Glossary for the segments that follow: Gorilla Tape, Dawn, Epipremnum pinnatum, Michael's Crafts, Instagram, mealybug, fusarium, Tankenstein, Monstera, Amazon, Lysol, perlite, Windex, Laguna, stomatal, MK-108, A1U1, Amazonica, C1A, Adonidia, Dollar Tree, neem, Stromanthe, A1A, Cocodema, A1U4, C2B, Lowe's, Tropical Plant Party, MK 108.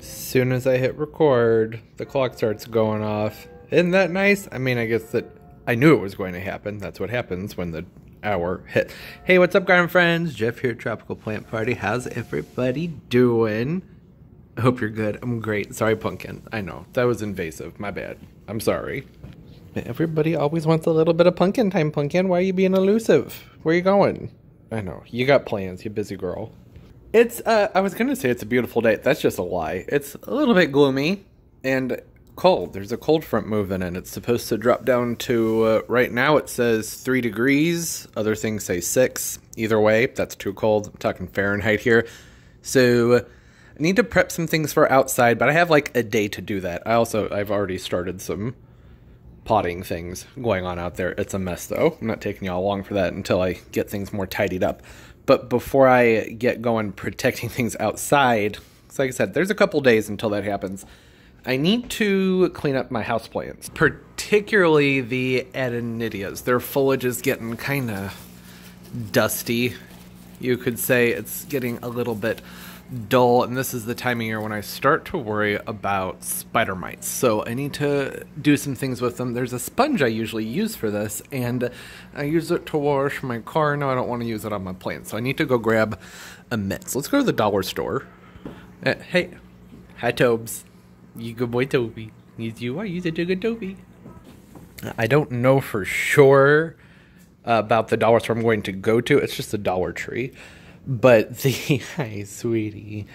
As soon as I hit record, the clock starts going off. Isn't that nice? I mean, I guess that I knew it was going to happen. That's what happens when the hour hit. Hey, what's up, garden friends? Jeff here at Tropical Plant Party. How's everybody doing? I hope you're good. I'm great. Sorry, pumpkin. I know. That was invasive. My bad. I'm sorry. Everybody always wants a little bit of pumpkin time, pumpkin. Why are you being elusive? Where are you going? I know. You got plans, you busy girl. It's, I was going to say it's a beautiful day. That's just a lie. It's a little bit gloomy and cold. There's a cold front moving in. It's supposed to drop down to, right now it says 3 degrees. Other things say 6. Either way, that's too cold. I'm talking Fahrenheit here. So I need to prep some things for outside, but I have like a day to do that. I've already started some potting things going on out there. It's a mess though. I'm not taking y'all along for that until I get things more tidied up. But before I get going protecting things outside, so like I said, there's a couple days until that happens. I need to clean up my houseplants, particularly the Adonidias. Their foliage is getting kind of dusty. You could say it's getting a little bit dull, and this is the time of year when I start to worry about spider mites. So I need to do some things with them. There's a sponge I usually use for this, and I use it to wash my car. No, I don't want to use it on my plants, so I need to go grab a mitt. So let's go to the dollar store. Hey, hi Tobes. You good boy Toby. You are, you such a good Toby. I don't know for sure about the dollar store I'm going to go to. It's just the Dollar Tree. But the, hi, sweetie,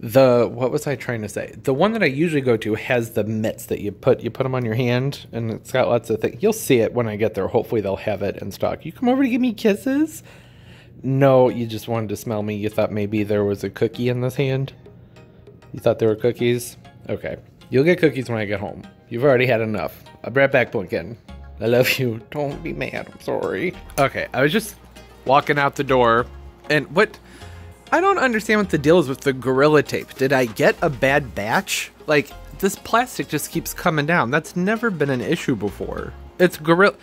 what was I trying to say? The one that I usually go to has the mitts that you put them on your hand, and it's got lots of things. You'll see it when I get there. Hopefully they'll have it in stock. You come over to give me kisses? No, you just wanted to smell me. You thought maybe there was a cookie in this hand? You thought there were cookies? Okay. You'll get cookies when I get home. You've already had enough. I'll be right back, Blinken. I love you. Don't be mad. I'm sorry. Okay, I was just walking out the door. And I don't understand what the deal is with the Gorilla Tape. Did I get a bad batch? Like, this plastic just keeps coming down. That's never been an issue before. It's Gorilla,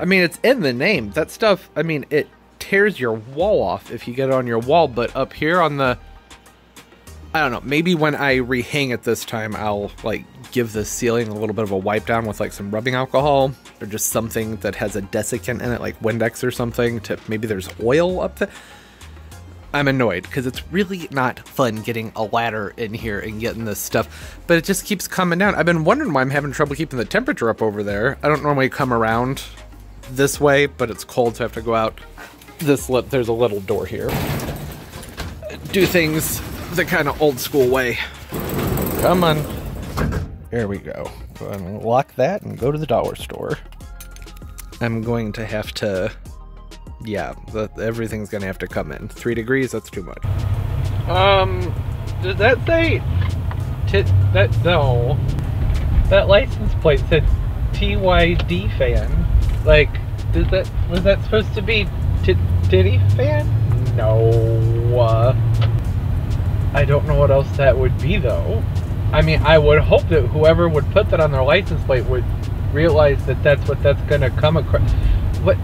I mean, it's in the name. That stuff, I mean, it tears your wall off if you get it on your wall, but up here on the, I don't know, maybe when I rehang it this time, I'll, like, give the ceiling a little bit of a wipe down with, like, some rubbing alcohol or just something that has a desiccant in it, like Windex or something, to maybe there's oil up there. I'm annoyed because it's really not fun getting a ladder in here and getting this stuff, but it just keeps coming down. I've been wondering why I'm having trouble keeping the temperature up over there. I don't normally come around this way, but it's cold, so I have to go out this lip. There's a little door here. Do things the kind of old school way. Come on. There we go. Lock that and go to the dollar store. I'm going to have to... yeah, everything's gonna have to come in. 3 degrees, that's too much. Did that say no, that license plate said TYD fan. Like, was that supposed to be titty fan? No. I don't know what else that would be though. I mean, I would hope that whoever would put that on their license plate would realize that that's what that's gonna come across. What?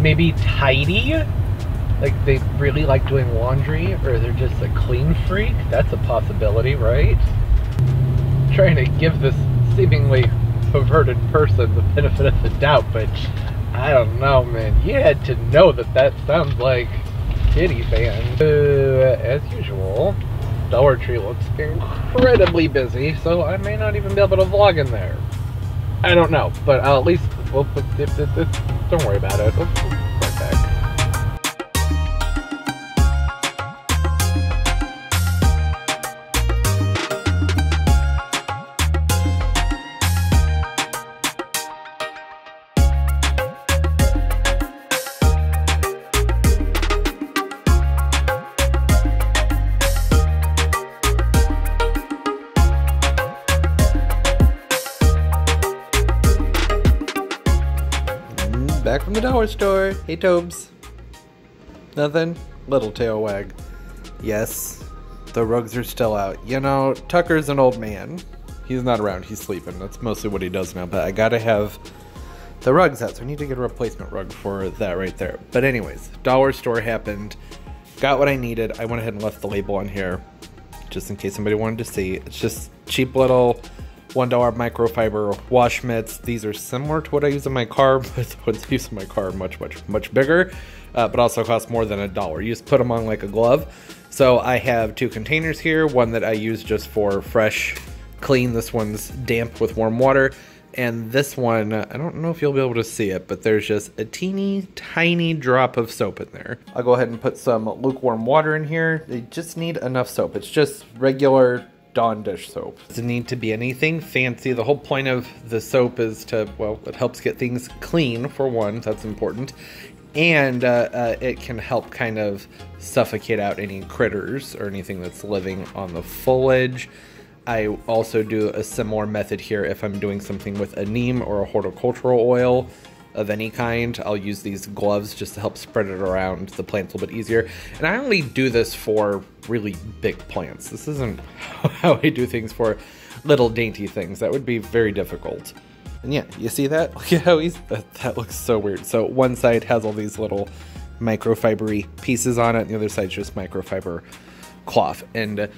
Maybe tidy? Like they really like doing laundry, or they're just a clean freak? That's a possibility, right? I'm trying to give this seemingly perverted person the benefit of the doubt, but I don't know, man. You had to know that that sounds like kitty fan. As usual, Dollar Tree looks incredibly busy, so I may not even be able to vlog in there. I don't know, but I'll at least, we'll put this, don't worry about it. Back from the dollar store. Hey, Tobes. Nothing? Little tail wag. Yes, the rugs are still out. You know, Tucker's an old man. He's not around. He's sleeping. That's mostly what he does now, but I gotta have the rugs out, so I need to get a replacement rug for that right there. But anyways, dollar store happened. Got what I needed. I went ahead and left the label on here. just in case somebody wanted to see. It's just cheap little $1 microfiber wash mitts. These are similar to what I use in my car, but what I use in my car much bigger, but also cost more than $1. You just put them on like a glove. So I have two containers here, one that I use just for fresh clean. This one's damp with warm water. And this one, I don't know if you'll be able to see it, but there's just a teeny tiny drop of soap in there. I'll go ahead and put some lukewarm water in here. They just need enough soap. It's just regular Dawn dish soap. It doesn't need to be anything fancy. The whole point of the soap is to, well, it helps get things clean for one, that's important. And it can help kind of suffocate out any critters or anything that's living on the foliage. I also do a similar method here if I'm doing something with a neem or a horticultural oil of any kind. I'll use these gloves just to help spread it around the plants a little bit easier. And I only do this for really big plants. This isn't how I do things for little dainty things. That would be very difficult. And yeah, you see that? Look at how easy, that looks so weird. So one side has all these little microfibery pieces on it, and the other side's just microfiber cloth. And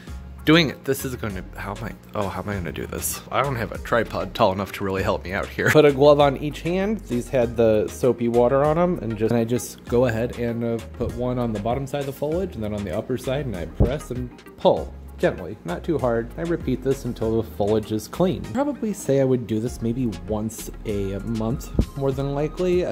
doing it, this is going to, how am I going to do this? I don't have a tripod tall enough to really help me out here. Put a glove on each hand. These had the soapy water on them, and I just go ahead and put one on the bottom side of the foliage and then on the upper side, and I press and pull gently, not too hard. I repeat this until the foliage is clean. Probably say I would do this maybe once a month, more than likely.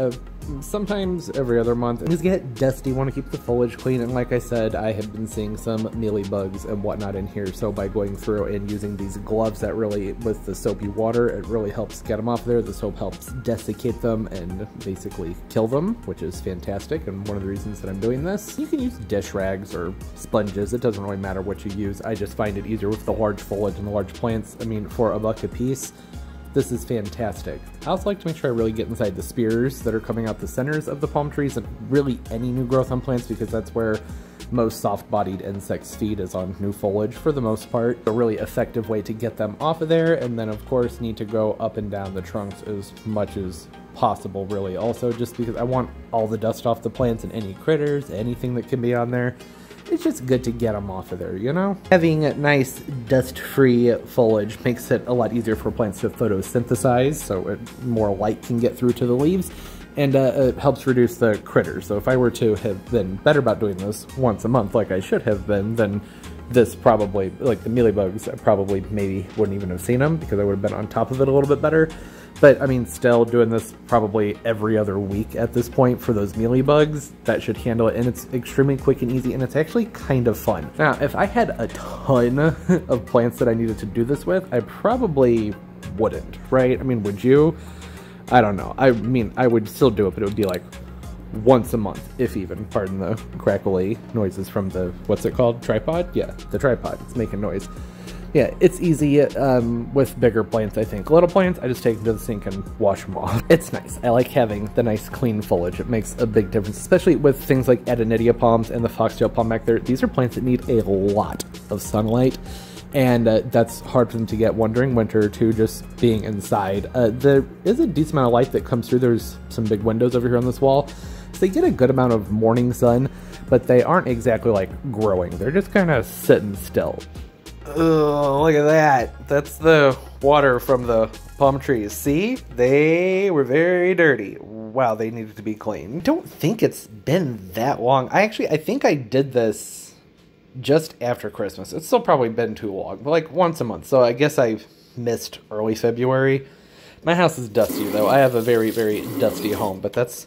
Sometimes every other month. Just get dusty, want to keep the foliage clean, and like I said, I have been seeing some mealybugs and whatnot in here, so by going through and using these gloves that really, with the soapy water, it really helps get them off there. The soap helps desiccate them and basically kill them, which is fantastic, and one of the reasons that I'm doing this. You can use dish rags or sponges, it doesn't really matter what you use. I just find it easier with the large foliage and the large plants. I mean, for $1 a piece, this is fantastic. I also like to make sure I really get inside the spears that are coming out the centers of the palm trees and really any new growth on plants, because that's where most soft-bodied insects feed, is on new foliage for the most part. A really effective way to get them off of there, and then of course need to go up and down the trunks as much as possible really. Also just because I want all the dust off the plants and any critters, anything that can be on there. It's just good to get them off of there, you know? Having a nice dust-free foliage makes it a lot easier for plants to photosynthesize, so more light can get through to the leaves, and it helps reduce the critters. So if I were to have been better about doing this once a month, like I should have been, then this probably, like the mealybugs, I probably maybe wouldn't even have seen them because I would have been on top of it a little bit better. But I mean, still doing this probably every other week at this point for those mealybugs, that should handle it. And it's extremely quick and easy, and it's actually kind of fun. Now, if I had a ton of plants that I needed to do this with, I probably wouldn't, right? I mean, would you? I don't know. I mean, I would still do it, but it would be like once a month, if even. Pardon the crackly noises from the, what's it called? Tripod? Yeah, the tripod. It's making noise. Yeah, it's easy with bigger plants, I think. Little plants, I just take them to the sink and wash them off. It's nice. I like having the nice clean foliage. It makes a big difference, especially with things like Adonidia palms and the foxtail palm back there. These are plants that need a lot of sunlight, and that's hard for them to get one during winter or two, just being inside. There is a decent amount of light that comes through. There's some big windows over here on this wall. So they get a good amount of morning sun, but they aren't exactly like growing. They're just kind of sitting still. Oh, look at that. That's the water from the palm trees. See? They were very dirty. Wow, they needed to be cleaned. I don't think it's been that long. I think I did this just after Christmas. It's still probably been too long, but like once a month. So I guess I missed early February. My house is dusty though. I have a very, very dusty home, but that's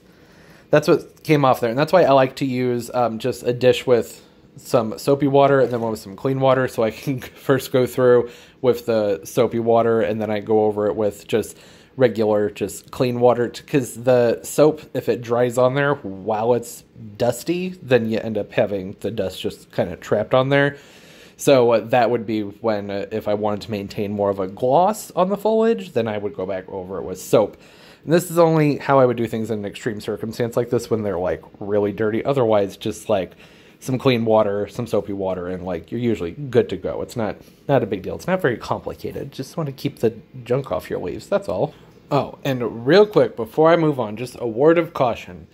what came off there. And that's why I like to use just a dish with some soapy water and then one with some clean water, so I can first go through with the soapy water and then I go over it with just regular, just clean water, because the soap, if it dries on there while it's dusty, then you end up having the dust just kind of trapped on there. So that would be when, if I wanted to maintain more of a gloss on the foliage, then I would go back over it with soap. And this is only how I would do things in an extreme circumstance like this, when they're like really dirty. Otherwise, just like some clean water, some soapy water, and like you're usually good to go. It's not a big deal. It's not very complicated. Just want to keep the junk off your leaves, that's all. Oh, and real quick before I move on, just a word of caution.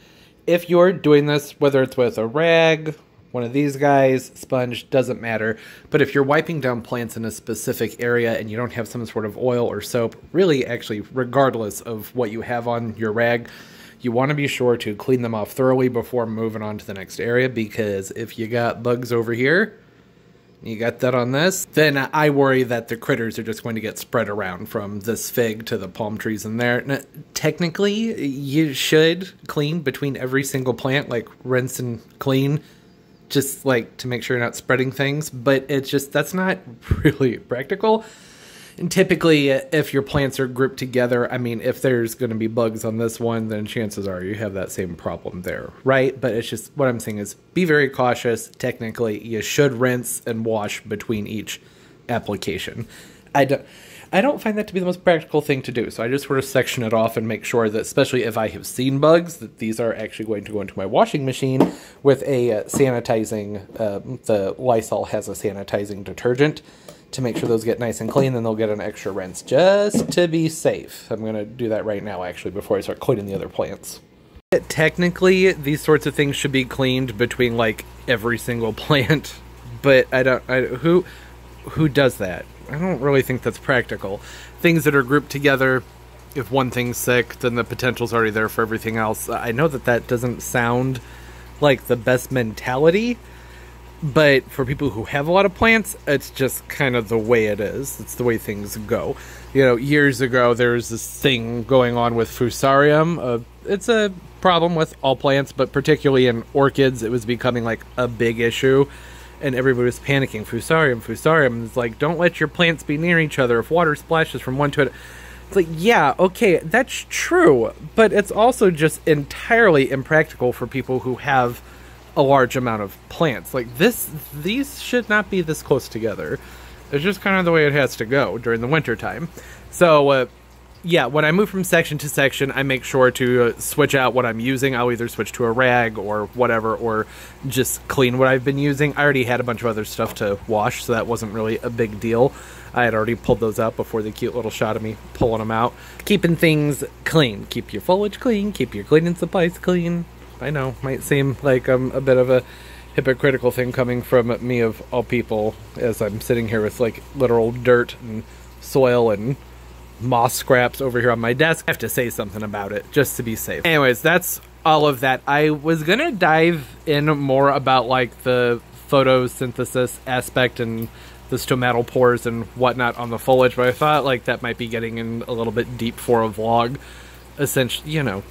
If you're doing this, whether it's with a rag, one of these guys, sponge, doesn't matter. But if you're wiping down plants in a specific area and you don't have some sort of oil or soap, really actually regardless of what you have on your rag, you want to be sure to clean them off thoroughly before moving on to the next area, because if you got bugs over here, you got that on this, then I worry that the critters are just going to get spread around from this fig to the palm trees in there. Now, technically, you should clean between every single plant, like rinse and clean, just like to make sure you're not spreading things, but it's just, that's not really practical. And typically, if your plants are grouped together, I mean, if there's going to be bugs on this one, then chances are you have that same problem there, right? But it's just, what I'm saying is be very cautious. Technically, you should rinse and wash between each application. I don't find that to be the most practical thing to do, so I just sort of section it off and make sure that, especially if I have seen bugs, that these are actually going to go into my washing machine with a sanitizing, the Lysol has a sanitizing detergent, to make sure those get nice and clean. Then they'll get an extra rinse just to be safe. I'm going to do that right now, actually, before I start cleaning the other plants. Technically, these sorts of things should be cleaned between like every single plant, but who does that? I don't really think that's practical. Things that are grouped together, if one thing's sick, then the potential's already there for everything else. I know that that doesn't sound like the best mentality, but for people who have a lot of plants, it's just kind of the way it is. It's the way things go. You know, years ago, there was this thing going on with fusarium. It's a problem with all plants, but particularly in orchids, it was becoming like a big issue. And everybody was panicking, fusarium, fusarium. It's like, don't let your plants be near each other. If water splashes from one to another. It's like, yeah, okay, that's true. But it's also just entirely impractical for people who have a large amount of plants. Like these should not be this close together. It's just kind of the way it has to go during the winter time. So yeah, when I move from section to section, I make sure to switch out what I'm using. I'll either switch to a rag or whatever, or just clean what I've been using. I already had a bunch of other stuff to wash, so that wasn't really a big deal. I had already pulled those out before the cute little shot of me pulling them out. Keeping things clean. Keep your foliage clean. Keep your cleaning supplies clean. I know, might seem like a bit of a hypocritical thing coming from me of all people, as I'm sitting here with like literal dirt and soil and moss scraps over here on my desk. I have to say something about it just to be safe. Anyways, that's all of that. I was gonna dive in more about like the photosynthesis aspect and the stomatal pores and whatnot on the foliage, but I thought like that might be getting in a little bit deep for a vlog. Essentially, you know,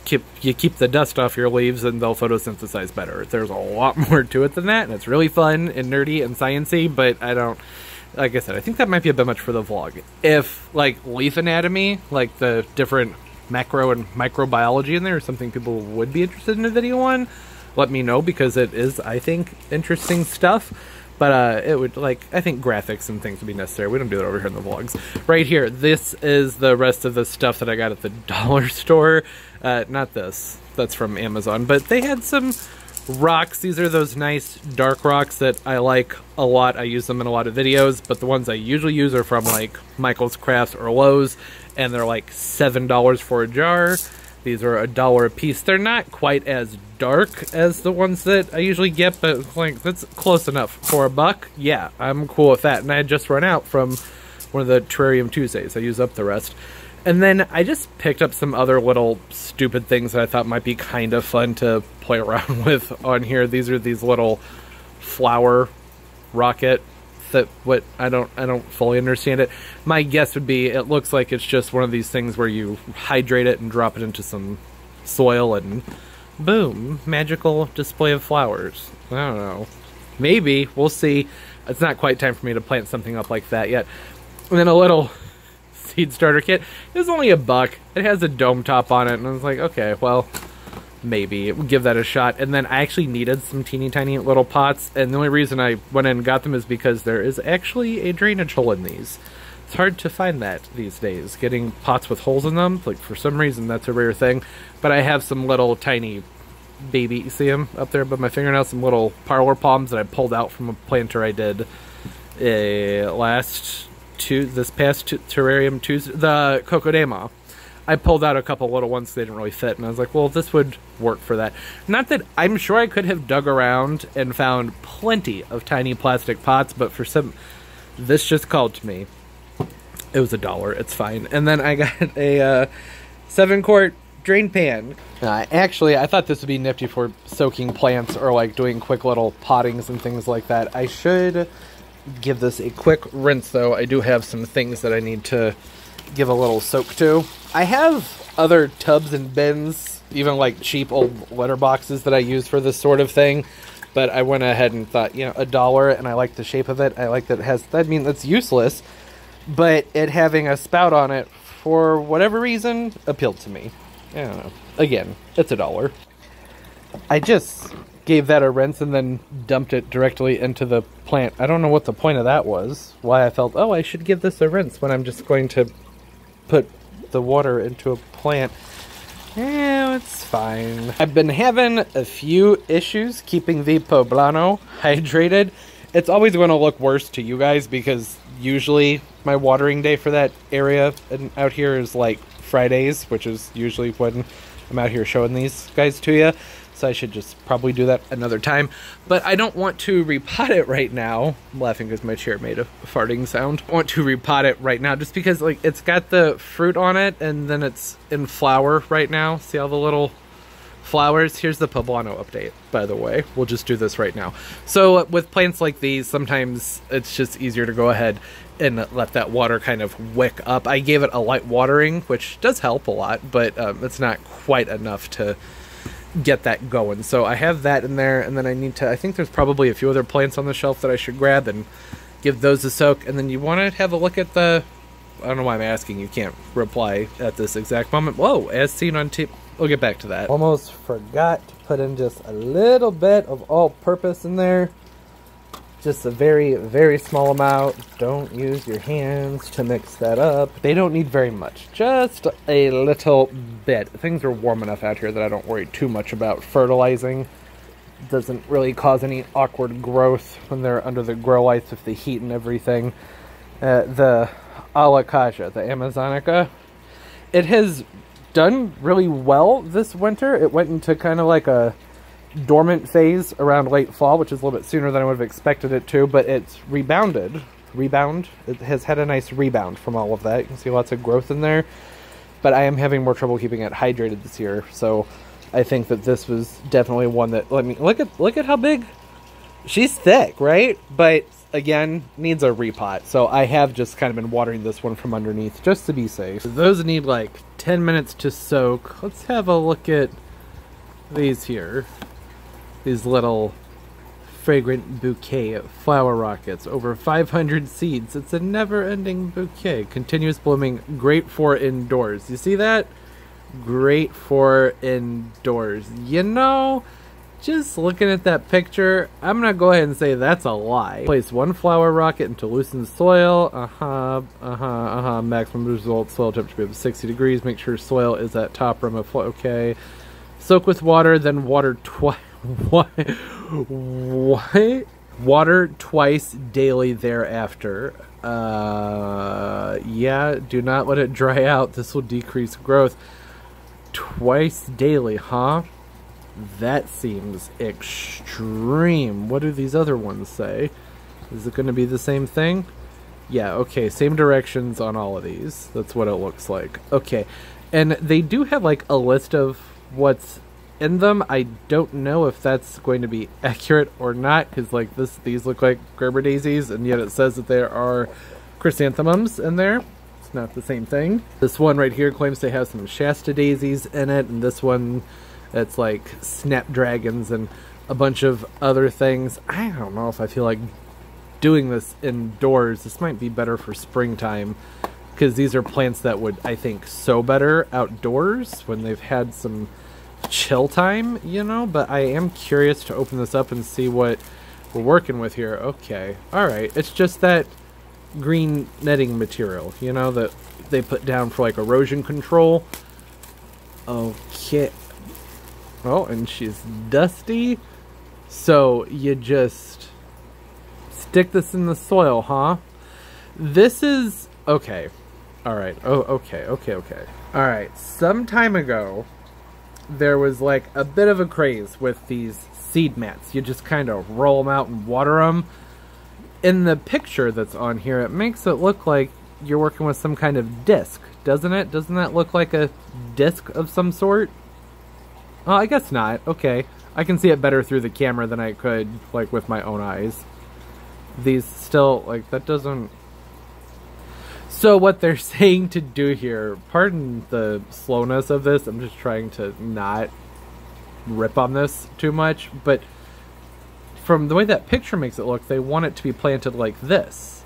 you keep the dust off your leaves and they'll photosynthesize better. There's a lot more to it than that, and it's really fun and nerdy and sciencey, but I don't, like I said, I think that might be a bit much for the vlog. If, like, leaf anatomy, like the different macro and microbiology in there is something people would be interested in a video on, let me know, because it is, I think, interesting stuff. But it would, like, I think graphics and things would be necessary. We don't do that over here in the vlogs. Right here, this is the rest of the stuff that I got at the dollar store. Not this. That's from Amazon. But they had some rocks. These are those nice dark rocks that I like a lot. I use them in a lot of videos. But the ones I usually use are from, like, Michael's Crafts or Lowe's. And they're, like, $7 for a jar. These are $1 a piece. They're not quite as dark as the ones that I usually get, but like that's close enough for $1. Yeah, I'm cool with that. And I had just run out from one of the Terrarium Tuesdays. I used up the rest. And then I just picked up some other little stupid things that I thought might be kind of fun to play around with on here. These are these little flower rocket that what I don't fully understand it. My guess would be it looks like it's just one of these things where you hydrate it and drop it into some soil and boom, magical display of flowers. I don't know. Maybe, we'll see. It's not quite time for me to plant something up like that yet. And then a little seed starter kit. It was only $1. It has a dome top on it, and I was like, okay, well, maybe we'll give that a shot. And then I actually needed some teeny tiny little pots, and the only reason I went in and got them is because there is actually a drainage hole in these. It's hard to find that these days, getting pots with holes in them. Like, for some reason, that's a rare thing. But I have some little tiny baby, you see them up there above my fingernails, some little parlor palms that I pulled out from a planter I did this past Terrarium Tuesday, the Cocodema. I I pulled out a couple little ones that didn't really fit, and I was like, well, this would work for that. Not that I'm sure I could have dug around and found plenty of tiny plastic pots, but for some, this just called to me. It was $1, it's fine. And then I got a 7-quart drain pan. Actually, I thought this would be nifty for soaking plants or like doing quick little pottings and things like that. I should give this a quick rinse though. I do have some things that I need to give a little soak to. I have other tubs and bins, even like cheap old litter boxes that I use for this sort of thing, but I went ahead and thought, you know, $1, and I like the shape of it. I like that it has, I mean, that's useless, but it having a spout on it for whatever reason appealed to me. I don't know. Again, it's $1. I just gave that a rinse and then dumped it directly into the plant. I don't know what the point of that was, why I felt, oh, I should give this a rinse when I'm just going to put the water into a plant. Yeah, it's fine. I've been having a few issues keeping the poblano hydrated. It's always going to look worse to you guys because usually my watering day for that area and out here is like Fridays, which is usually when I'm out here showing these guys to you. So I should just probably do that another time, but I don't want to repot it right now. I'm laughing because my chair made a farting sound. I want to repot it right now just because like it's got the fruit on it and then it's in flower right now. See all the little flowers? Here's the poblano update, by the way. We'll just do this right now. So with plants like these, sometimes it's just easier to go ahead and let that water kind of wick up. I gave it a light watering, which does help a lot, but it's not quite enough to get that going. So I have that in there, and then I need to, I think there's probably a few other plants on the shelf that I should grab and give those a soak. And then you want to have a look at the, I don't know why I'm asking, you can't reply at this exact moment. Whoa, as seen on TV. We'll get back to that. Almost forgot to put in just a little bit of all-purpose in there. Just a very, very small amount. Don't use your hands to mix that up. They don't need very much. Just a little bit. Things are warm enough out here that I don't worry too much about fertilizing. Doesn't really cause any awkward growth when they're under the grow lights with the heat and everything. The alocasia, the amazonica, it has done really well this winter. It went into kind of like a dormant phase around late fall, which is a little bit sooner than I would have expected it to, but it's rebounded. It has had a nice rebound from all of that. You can see lots of growth in there, but I am having more trouble keeping it hydrated this year, so I think that this was definitely one that, let me look at how big she's, thick, right? But again, needs a repot, so I have just kind of been watering this one from underneath just to be safe. Those need like 10 minutes to soak. Let's have a look at these here. These little fragrant bouquet of flower rockets. Over 500 seeds. It's a never-ending bouquet. Continuous blooming. Great for indoors. You see that? Great for indoors. You know, just looking at that picture, I'm gonna go ahead and say that's a lie. Place one flower rocket into loosened soil. Maximum result, soil temperature of 60 degrees. Make sure soil is at top rim of flow. Okay. Soak with water, then water twice. What? Water twice daily thereafter. Yeah, do not let it dry out. This will decrease growth. Twice daily, huh? That seems extreme. What do these other ones say? Is it going to be the same thing? Yeah, okay, same directions on all of these. That's what it looks like. Okay, and they do have like a list of what's in them. I don't know if that's going to be accurate or not, because like these look like Gerber daisies, and yet it says that there are chrysanthemums in there. It's not the same thing. This one right here claims to have some Shasta daisies in it, and this one, it's like snapdragons and a bunch of other things. I don't know if I feel like doing this indoors. This might be better for springtime, because these are plants that would, I think, sow better outdoors when they've had some chill time, you know? But I am curious to open this up and see what we're working with here. Okay, all right. It's just that green netting material, you know, that they put down for like erosion control. Okay. Oh, and she's dusty. So you just stick this in the soil, huh? This is, okay. Alright, oh, okay. Alright, some time ago, there was like a bit of a craze with these seed mats. You just kind of roll them out and water them. In the picture that's on here, it makes it look like you're working with some kind of disc, doesn't it? Doesn't that look like a disc of some sort? Oh, I guess not. Okay. I can see it better through the camera than I could, like, with my own eyes. These still, like, that doesn't... So what they're saying to do here, pardon the slowness of this, I'm just trying to not rip on this too much, but from the way that picture makes it look, they want it to be planted like this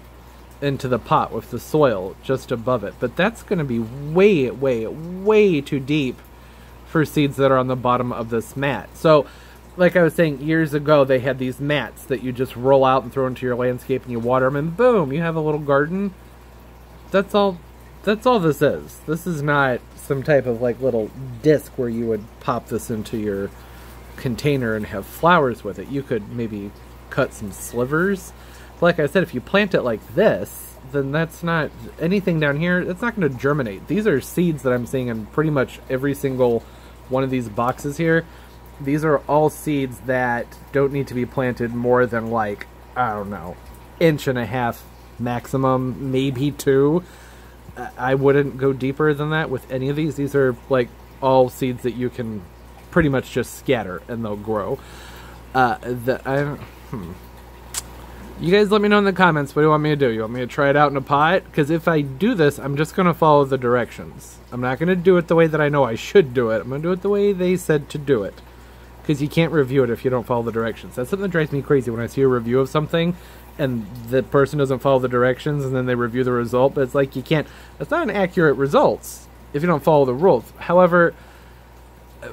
into the pot with the soil just above it. But that's going to be way, way, way too deep for seeds that are on the bottom of this mat. So, like I was saying, years ago they had these mats that you just roll out and throw into your landscape and you water them and boom, you have a little garden. That's all this is. This is not some type of like little disc where you would pop this into your container and have flowers with it. You could maybe cut some slivers. Like I said, if you plant it like this, then that's not anything down here. It's not going to germinate. These are seeds that I'm seeing in pretty much every single one of these boxes here. These are all seeds that don't need to be planted more than like, I don't know, inch and a half maximum, maybe 2. I wouldn't go deeper than that with any of these. These are like all seeds that you can pretty much just scatter and they'll grow. You guys let me know in the comments, what do you want me to do? You want me to try it out in a pot? Because if I do this, I'm just going to follow the directions. I'm not going to do it the way that I know I should do it. I'm going to do it the way they said to do it. Because you can't review it if you don't follow the directions. That's something that drives me crazy when I see a review of something and the person doesn't follow the directions and then they review the result. But it's like, you can't, that's not an accurate result if you don't follow the rules. However,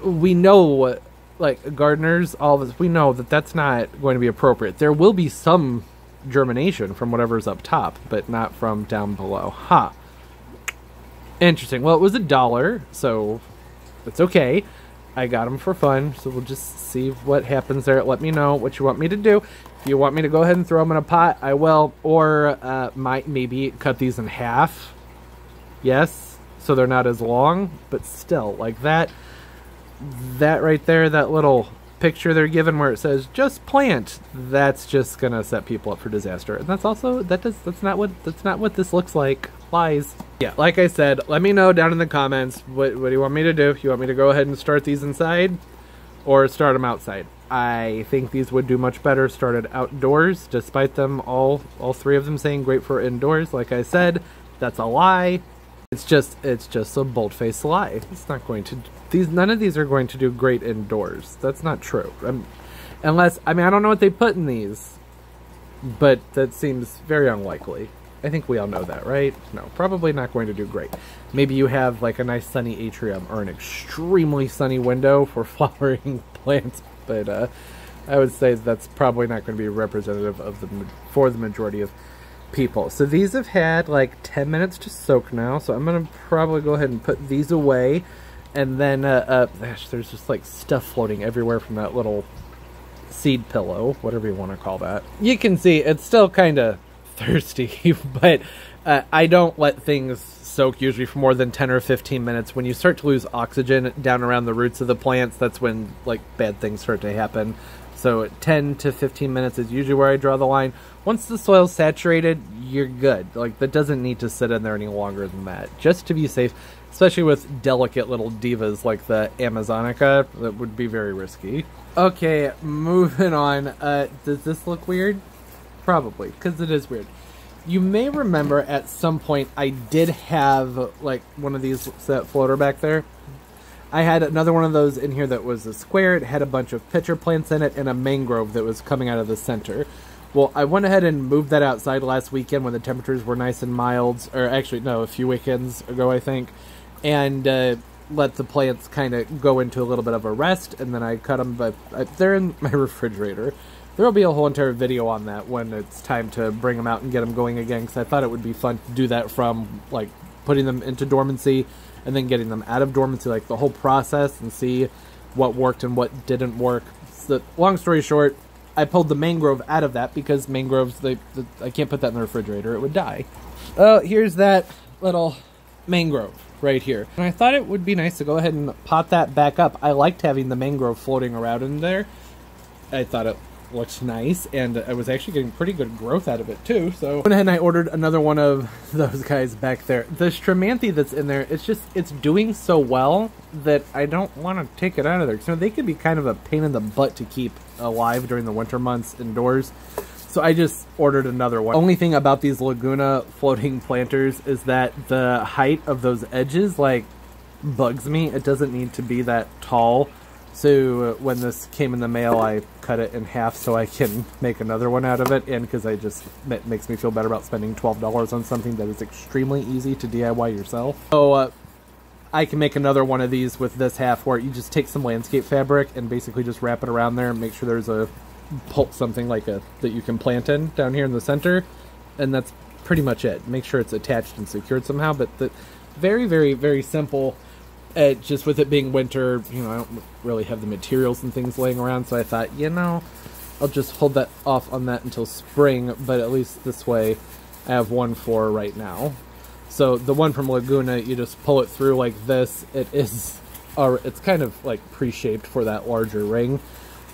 we know what, like gardeners, all of us, we know that that's not going to be appropriate. There will be some germination from whatever's up top, but not from down below. Ha. Huh. Interesting. Well, it was $1, so it's okay. I got them for fun, so we'll just see what happens there. Let me know what you want me to do. If you want me to go ahead and throw them in a pot, I will, or might maybe cut these in half. Yes, so they're not as long, but still, like that right there, that little picture they're given where it says just plant, that's just gonna set people up for disaster. And that's also that's not what this looks like. Lies. Yeah, like I said, let me know down in the comments what do you want me to do. You want me to go ahead and start these inside or start them outside? I think these would do much better started outdoors, despite them all three of them saying great for indoors. Like I said, that's a lie. It's just a bold-faced lie. It's not going to, none of these are going to do great indoors. That's not true. Unless, I mean, I don't know what they put in these, but that seems very unlikely. I think we all know that, right? No, probably not going to do great. Maybe you have like a nice sunny atrium or an extremely sunny window for flowering plants, but I would say that's probably not going to be representative of for the majority of people. So these have had like 10 minutes to soak now, so I'm gonna probably go ahead and put these away, and then gosh, there's just like stuff floating everywhere from that little seed pillow, whatever you want to call that. You can see it's still kind of thirsty, but I don't let things soak usually for more than 10 or 15 minutes. When you start to lose oxygen down around the roots of the plants, that's when like bad things start to happen. So 10 to 15 minutes is usually where I draw the line. Once the soil's saturated, you're good. Like, that doesn't need to sit in there any longer than that. Just to be safe, especially with delicate little divas like the Amazonica, that would be very risky. Okay, moving on. Does this look weird? Probably, because it is weird. You may remember at some point I did have, like, one of these, that floater back there. I had another one of those in here that was a square. It had a bunch of pitcher plants in it and a mangrove that was coming out of the center. Well, I went ahead and moved that outside last weekend when the temperatures were nice and mild, or actually, no, a few weekends ago, I think, and let the plants kind of go into a little bit of a rest, and then I cut them, but they're in my refrigerator. There will be a whole entire video on that when it's time to bring them out and get them going again, because I thought it would be fun to do that from, like, putting them into dormancy and then getting them out of dormancy, like the whole process, and see what worked and what didn't work. So, long story short, I pulled the mangrove out of that because mangroves, I can't put that in the refrigerator. It would die. Oh, here's that little mangrove right here. And I thought it would be nice to go ahead and pot that back up. I liked having the mangrove floating around in there. I thought it looked nice, and I was actually getting pretty good growth out of it too, so I went ahead and I ordered another one of those guys back there. The Stromanthe that's in there, it's just, it's doing so well that I don't want to take it out of there. So they could be kind of a pain in the butt to keep alive during the winter months indoors. So I just ordered another one. Only thing about these Laguna floating planters is that the height of those edges, like, bugs me. It doesn't need to be that tall. So when this came in the mail, I cut it in half so I can make another one out of it. And because it makes me feel better about spending $12 on something that is extremely easy to DIY yourself. So I can make another one of these with this half, where you just take some landscape fabric and basically just wrap it around there and make sure there's a pulp, something like a, that you can plant in down here in the center. And that's pretty much it. Make sure it's attached and secured somehow. But the very, very, very simple. Just with it being winter, you know, I don't really have the materials and things laying around, so I thought, you know, I'll just hold that off on that until spring, but at least this way I have one for right now. So the one from Laguna, you just pull it through like this. It is, or it's kind of like pre-shaped for that larger ring,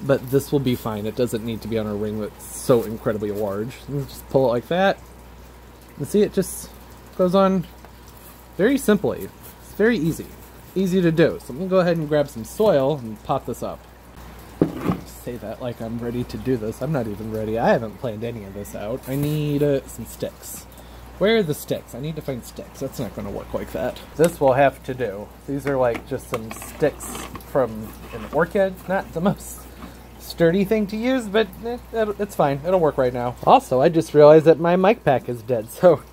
but this will be fine. It doesn't need to be on a ring that's so incredibly large. You just pull it like that, and see, it just goes on very simply. It's very easy. Easy to do. So I'm gonna go ahead and grab some soil and pop this up. Say that like I'm ready to do this. I'm not even ready. I haven't planned any of this out. I need some sticks. Where are the sticks? I need to find sticks. That's not gonna work like that. This will have to do. These are like just some sticks from an orchid. Not the most sturdy thing to use, but it's fine. It'll work right now. Also, I just realized that my mic pack is dead, so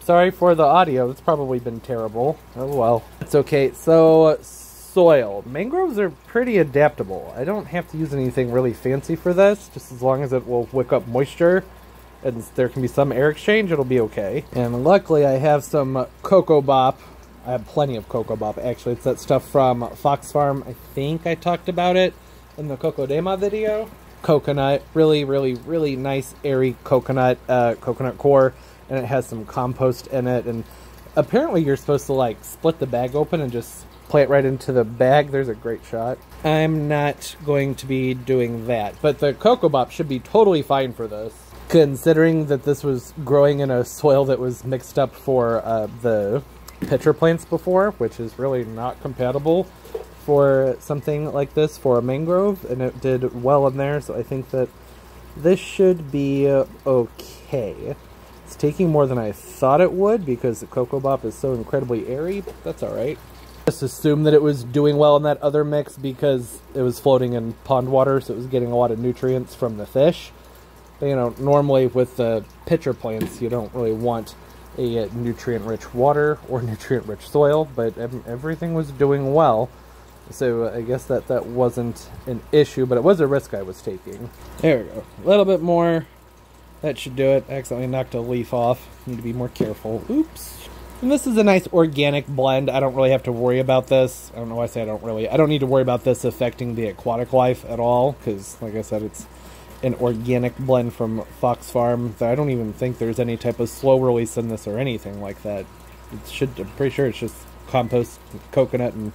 sorry for the audio. It's probably been terrible. Oh well. It's okay. So, soil. Mangroves are pretty adaptable. I don't have to use anything really fancy for this. Just as long as it will wick up moisture and there can be some air exchange, it'll be okay. And luckily I have some Coco Bop. I have plenty of Coco Bop, actually. It's that stuff from Fox Farm. I think I talked about it in the Cocodema video. Coconut. Really, really, really nice, airy coconut, coconut core. And it has some compost in it, and apparently you're supposed to like split the bag open and just plant right into the bag. There's a great shot. I'm not going to be doing that, but the Coco Bop should be totally fine for this, considering that this was growing in a soil that was mixed up for the pitcher plants before, which is really not compatible for something like this for a mangrove, and it did well in there, so I think that this should be okay. It's taking more than I thought it would because the Coco Bop is so incredibly airy, but that's alright. Just assume that it was doing well in that other mix because it was floating in pond water, so it was getting a lot of nutrients from the fish. But, you know, normally with the pitcher plants, you don't really want a nutrient-rich water or nutrient-rich soil, but everything was doing well. So I guess that wasn't an issue, but it was a risk I was taking. There we go. A little bit more. That should do it. I accidentally knocked a leaf off. Need to be more careful. Oops. And this is a nice organic blend. I don't really have to worry about this. I don't know why I say I don't really. I don't need to worry about this affecting the aquatic life at all, because, like I said, it's an organic blend from Fox Farm. I don't even think there's any type of slow release in this or anything like that. It should, I'm pretty sure it's just compost, coconut, and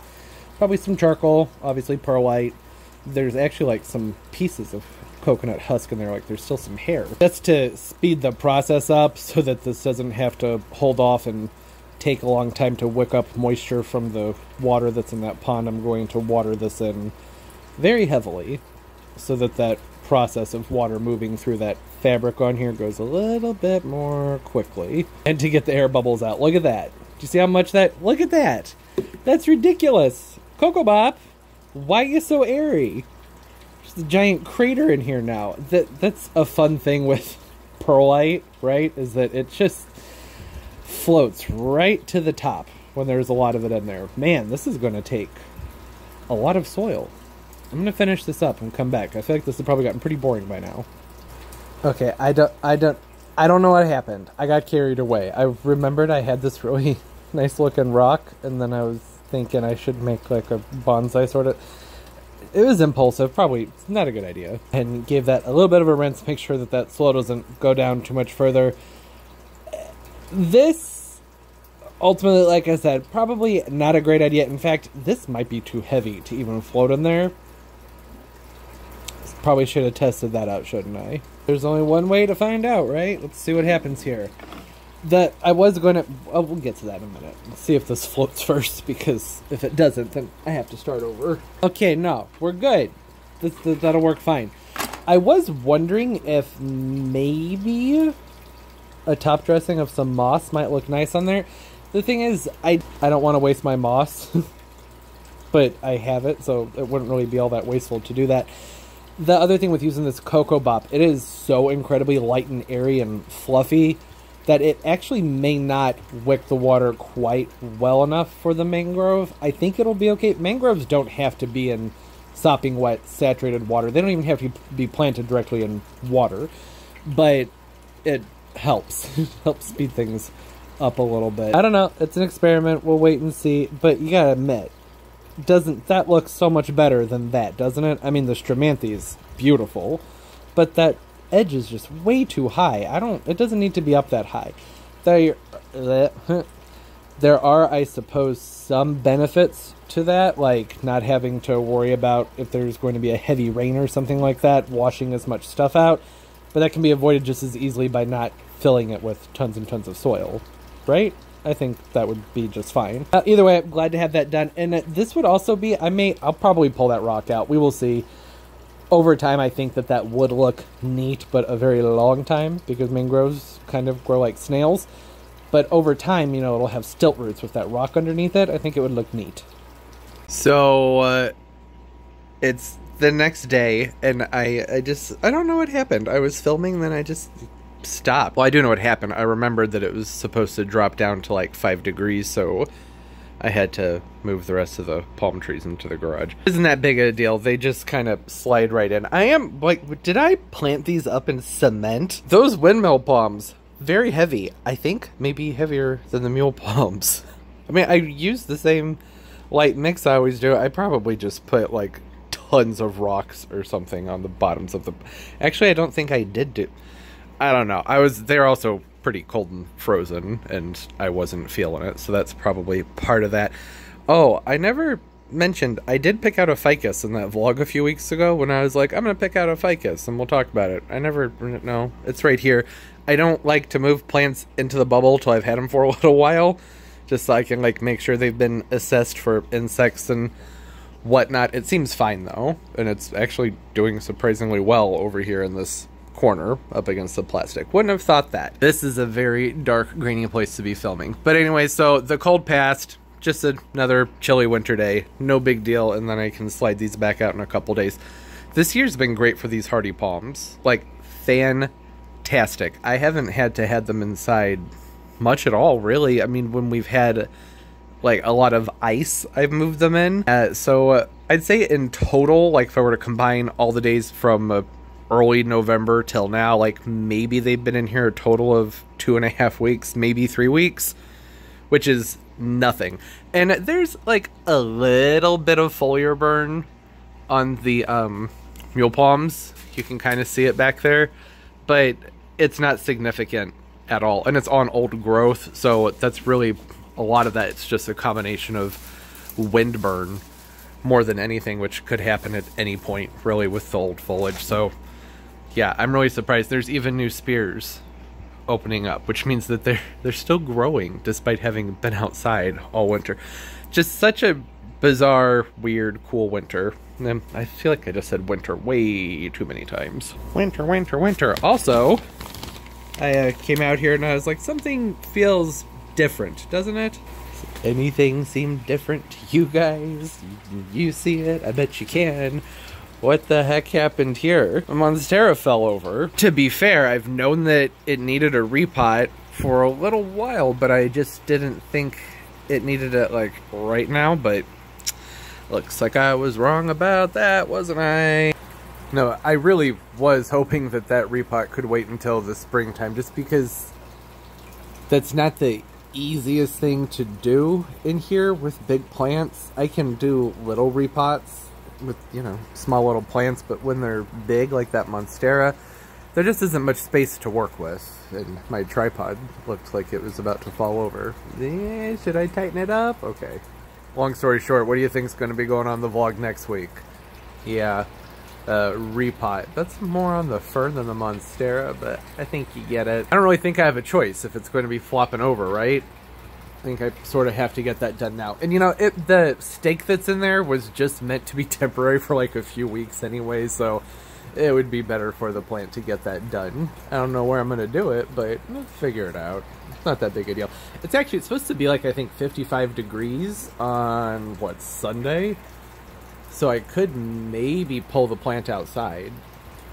probably some charcoal, obviously perlite. There's actually, like, some pieces of coconut husk in there, like there's still some hair. That's to speed the process up so that this doesn't have to hold off and take a long time to wick up moisture from the water that's in that pond. I'm going to water this in very heavily so that that process of water moving through that fabric on here goes a little bit more quickly. And to get the air bubbles out. Look at that. Do you see how much that? Look at that. That's ridiculous. Coco Bop, why are you so airy? The giant crater in here now. That's a fun thing with perlite, right? Is that it just floats right to the top when there's a lot of it in there. Man, this is going to take a lot of soil. I'm going to finish this up and come back. I feel like this has probably gotten pretty boring by now. Okay, I don't know what happened. I got carried away. I remembered I had this really nice looking rock, and then I was thinking I should make like a bonsai sort of. It was impulsive, probably not a good idea. And gave that a little bit of a rinse, make sure that that soil doesn't go down too much further. This Ultimately, like I said, probably not a great idea. In fact, this might be too heavy to even float in there. Probably should have tested that out, shouldn't I? There's only one way to find out, right? Let's see what happens here. That I was going to... Oh, we'll get to that in a minute. Let's see if this floats first, because if it doesn't, then I have to start over. Okay, no, we're good. That'll work fine. I was wondering if maybe a top dressing of some moss might look nice on there. The thing is, I don't want to waste my moss, but I have it, so it wouldn't really be all that wasteful to do that. The other thing with using this Cocoa Bop, it is so incredibly light and airy and fluffy that it actually may not wick the water quite well enough for the mangrove. I think it'll be okay. Mangroves don't have to be in sopping wet, saturated water. They don't even have to be planted directly in water, but it helps. It helps speed things up a little bit. I don't know. It's an experiment. We'll wait and see, but you gotta admit, doesn't that look so much better than that, doesn't it? I mean, the Stromanthe is beautiful, but that edge is just way too high. It doesn't need to be up that high. There are, I suppose, some benefits to that, like not having to worry about if there's going to be a heavy rain or something like that, washing as much stuff out, but that can be avoided just as easily by not filling it with tons and tons of soil, right? I think that would be just fine. Either way, I'm glad to have that done. And this would also be, I'll probably pull that rock out. We will see. Over time, I think that would look neat, but a very long time, because mangroves kind of grow like snails. But over time, you know, it'll have stilt roots with that rock underneath it. I think it would look neat. So, it's the next day, and I don't know what happened. I was filming, then I just... Stop. Well, I do know what happened. I remembered that it was supposed to drop down to like 5 degrees, so I had to move the rest of the palm trees into the garage. Isn't that big a deal? They just kind of slide right in. I am like, did I plant these up in cement? Those windmill palms, very heavy. I think maybe heavier than the mule palms. I mean, I use the same light mix I always do. I probably just put like tons of rocks or something on the bottoms of the... Actually, I don't think I did do... I don't know. They're also pretty cold and frozen, and I wasn't feeling it, so that's probably part of that. Oh, I never mentioned, I did pick out a ficus in that vlog a few weeks ago when I was like, I'm going to pick out a ficus, and we'll talk about it. No, it's right here. I don't like to move plants into the bubble till I've had them for a little while, just so I can, like, make sure they've been assessed for insects and whatnot. It seems fine, though, and it's actually doing surprisingly well over here in this corner up against the plastic. Wouldn't have thought that. This is a very dark, grainy place to be filming. But anyway, so the cold passed, just another chilly winter day, no big deal, and then I can slide these back out in a couple days. This year's been great for these hardy palms. Like, fantastic. I haven't had to have them inside much at all, really. I mean, when we've had like a lot of ice, I've moved them in. So I'd say in total, like if I were to combine all the days from early November till now, like maybe they've been in here a total of 2.5 weeks, maybe 3 weeks, which is nothing. And there's like a little bit of foliar burn on the mule palms. You can kind of see it back there, but it's not significant at all. And it's on old growth, so that's really a lot of that. It's just a combination of wind burn more than anything, which could happen at any point really with the old foliage. So yeah, I'm really surprised. There's even new spears opening up, which means that they're still growing despite having been outside all winter. Just such a bizarre, weird, cool winter. And I feel like I just said winter way too many times. Winter, winter, winter. Also, I came out here and I was like, something feels different, doesn't it? Anything seem different to you guys? You see it? I bet you can. What the heck happened here? A Monstera fell over. To be fair, I've known that it needed a repot for a little while, but I just didn't think it needed it like right now, but looks like I was wrong about that, wasn't I? No, I really was hoping that repot could wait until the springtime, just because that's not the easiest thing to do in here with big plants. I can do little repots with, you know, small little plants, but when they're big like that Monstera, There just isn't much space to work with, and my tripod looked like it was about to fall over. Eh, should I tighten it up? Okay. Long story short, what do you think's going to be going on the vlog next week? Yeah, repot. That's more on the fur than the Monstera, but I think you get it. I don't really think I have a choice if it's going to be flopping over, right? I think I sort of have to get that done now. And you know, the stake that's in there was just meant to be temporary for like a few weeks anyway, so it would be better for the plant to get that done. I don't know where I'm going to do it, but we'll figure it out. It's not that big a deal. It's actually, it's supposed to be like, I think 55 degrees on, what, Sunday? So I could maybe pull the plant outside.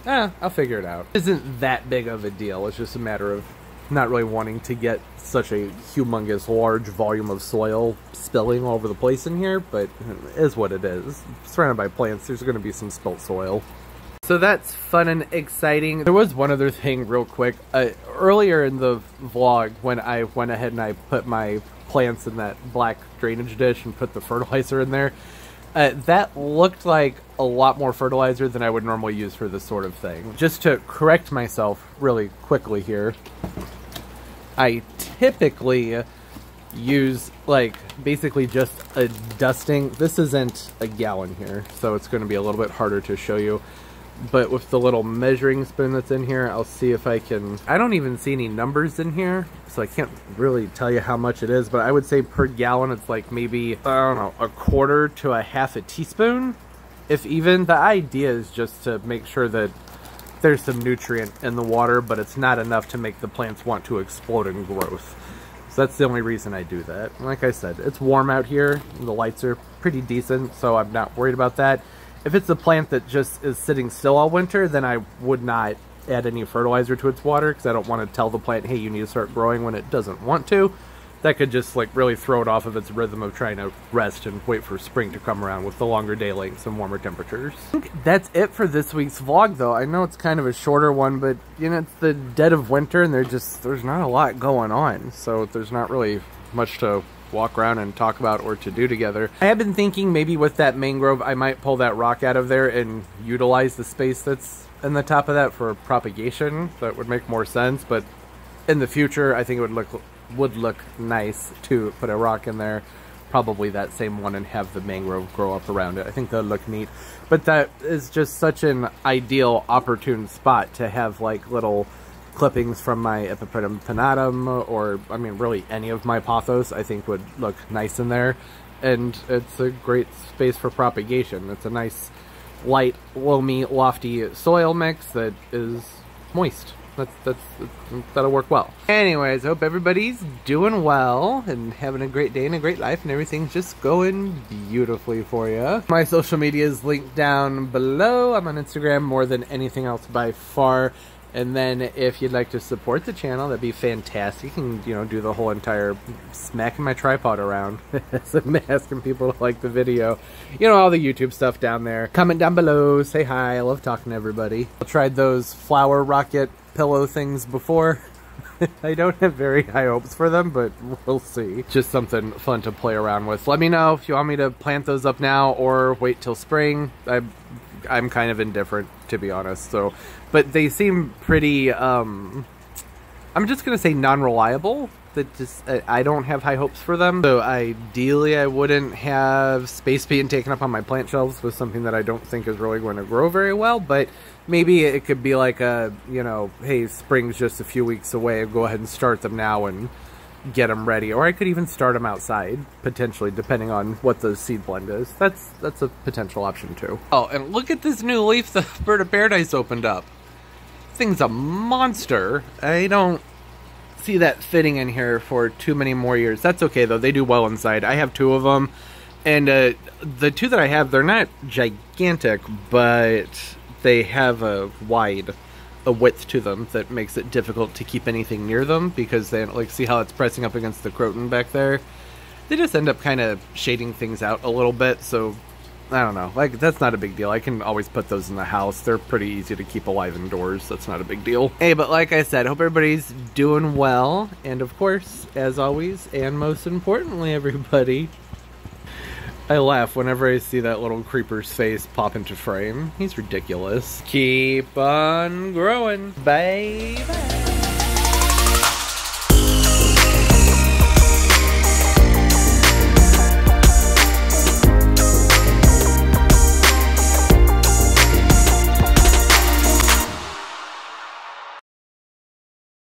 Ah, I'll figure it out. It isn't that big of a deal. It's just a matter of not really wanting to get such a humongous large volume of soil spilling all over the place in here, but it is what it is. Surrounded by plants, there's going to be some spilt soil. So that's fun and exciting. There was one other thing real quick. Earlier in the vlog, when I went ahead and I put my plants in that black drainage dish and put the fertilizer in there, that looked like a lot more fertilizer than I would normally use for this sort of thing. Just to correct myself really quickly here, I typically use like basically just a dusting. This isn't a gallon here, so it's going to be a little bit harder to show you. But with the little measuring spoon that's in here, I'll see if I can... I don't even see any numbers in here, so I can't really tell you how much it is, but I would say per gallon it's like maybe, I don't know, a quarter to a half a teaspoon, if even. The idea is just to make sure that there's some nutrient in the water, but it's not enough to make the plants want to explode in growth. So that's the only reason I do that. Like I said, it's warm out here, the lights are pretty decent, so I'm not worried about that. If it's a plant that just is sitting still all winter, then I would not add any fertilizer to its water because I don't want to tell the plant, hey, you need to start growing when it doesn't want to. That could just like really throw it off of its rhythm of trying to rest and wait for spring to come around with the longer day lengths and warmer temperatures. I think that's it for this week's vlog though. I know it's kind of a shorter one, but you know, it's the dead of winter and there's not a lot going on. So there's not really much to walk around and talk about or to do together. I have been thinking maybe with that mangrove, I might pull that rock out of there and utilize the space that's in the top of that for propagation. That would make more sense, but in the future, I think it would look nice to put a rock in there, probably that same one, and have the mangrove grow up around it. I think that'd look neat, but that is just such an ideal, opportune spot to have like little clippings from my Epipremnum pinnatum, or I mean really any of my pothos, I think would look nice in there. And it's a great space for propagation. It's a nice light, loamy, lofty soil mix that is moist. That'll work well. Anyways, hope everybody's doing well and having a great day and a great life and everything's just going beautifully for you. My social media is linked down below. I'm on Instagram more than anything else by far. And then if you'd like to support the channel, that'd be fantastic. You can, you know, do the whole entire smacking my tripod around. I'm asking people to like the video. You know, all the YouTube stuff down there. Comment down below. Say hi. I love talking to everybody. I tried those flower rocket pillow things before. I don't have very high hopes for them, but we'll see. Just something fun to play around with. Let me know if you want me to plant those up now or wait till spring. I'm kind of indifferent, to be honest, so, but they seem pretty, I'm just going to say non-reliable, that just, I don't have high hopes for them, so ideally I wouldn't have space being taken up on my plant shelves with something that I don't think is really going to grow very well, but maybe it could be like a, you know, hey, spring's just a few weeks away, go ahead and start them now and get them ready, or I could even start them outside, potentially, depending on what the seed blend is. That's a potential option too. Oh, and look at this new leaf the Bird of Paradise opened up. This thing's a monster. I don't see that fitting in here for too many more years. That's okay though, they do well inside. I have two of them, and the two that I have, they're not gigantic, but they have a width to them that makes it difficult to keep anything near them because they, like, see how it's pressing up against the croton back there? They just end up kind of shading things out a little bit, so I don't know. Like, that's not a big deal. I can always put those in the house. They're pretty easy to keep alive indoors. That's not a big deal. Hey, but like I said, hope everybody's doing well. And of course, as always, and most importantly, everybody, I laugh whenever I see that little creeper's face pop into frame. He's ridiculous. Keep on growing, baby.